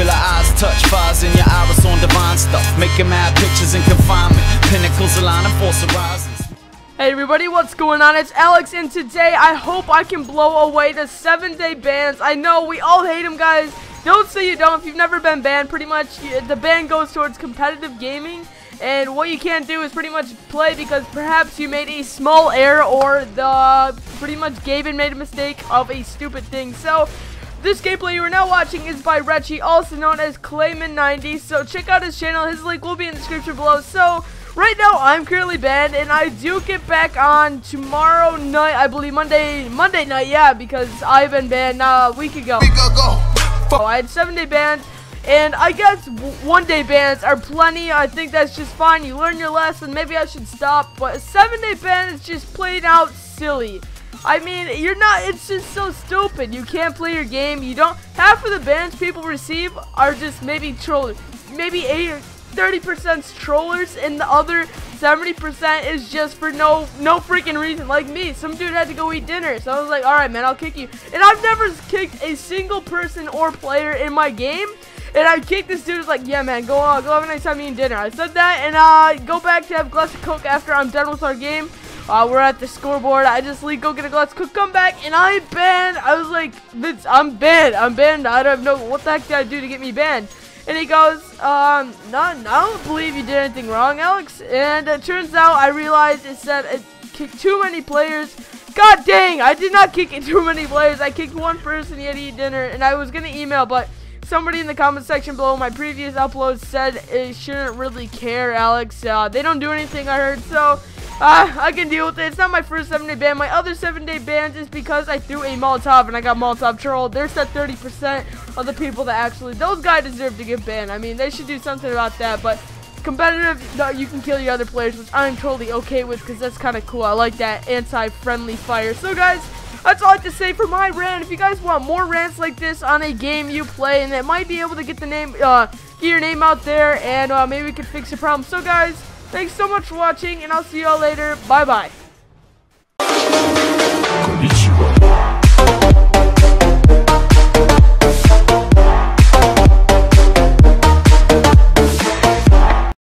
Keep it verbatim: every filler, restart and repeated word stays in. feel her eyes touch, fires in your iris on divine stuff, making mad pictures in confinement, pinnacles aligning force horizons. Hey everybody, what's going on? It's Alex, and today I hope I can blow away the seven day bans. I know, we all hate them, guys. Don't say you don't. If you've never been banned, pretty much the ban goes towards competitive gaming. And what you can't do is pretty much play because perhaps you made a small error, or the pretty much Gaben made a mistake of a stupid thing. So this gameplay you are now watching is by Reggie, also known as Clayman ninety. So check out his channel. His link will be in the description below. So right now I'm currently banned, and I do get back on tomorrow night. I believe Monday, Monday night. Yeah, because I've been banned uh, a week ago. We go, go. Oh, I had seven day bans. And I guess one day bans are plenty. I think that's just fine. You learn your lesson. Maybe I should stop. But a seven day ban is just plain out silly. I mean, you're not. It's just so stupid. You can't play your game. You don't. Half of the bans people receive are just maybe trollers. Maybe eight or thirty percent trollers, and the other seventy percent is just for no no freaking reason. Like me, some dude had to go eat dinner, so I was like, all right, man, I'll kick you. And I've never kicked a single person or player in my game. And I kicked this dude. Was like, yeah, man, go on, go have a nice time eating dinner. I said that, and uh, go back to have a glass of Coke after I'm done with our game. Uh, we're at the scoreboard. I just leave, go get a glass of Coke, come back, and I banned. I was like, this, I'm banned, I'm banned. I don't know what the heck did I do to get me banned. And he goes, um, no, I don't believe you did anything wrong, Alex. And it turns out I realized it said it kicked too many players. God dang, I did not kick it too many players. I kicked one person. He had to eat dinner, and I was gonna email, but somebody in the comment section below my previous upload said it shouldn't really care, Alex. Uh, they don't do anything, I heard, so uh, I can deal with it. It's not my first seven day ban. My other seven day bans is because I threw a Molotov and I got Molotov trolled. There's that thirty percent of the people that actually, those guys deserve to get banned. I mean, they should do something about that, but competitive, you can kill your other players, which I'm totally okay with because that's kind of cool. I like that anti-friendly fire. So, guys, that's all I have to say for my rant. If you guys want more rants like this on a game you play, and that might be able to get the name, uh, get your name out there, and uh, maybe we can fix the problem. So, guys, thanks so much for watching, and I'll see y'all later. Bye bye.